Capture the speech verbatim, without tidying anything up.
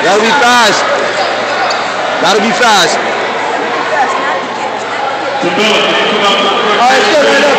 Gotta be fast. Gotta be fast. All right, let's go.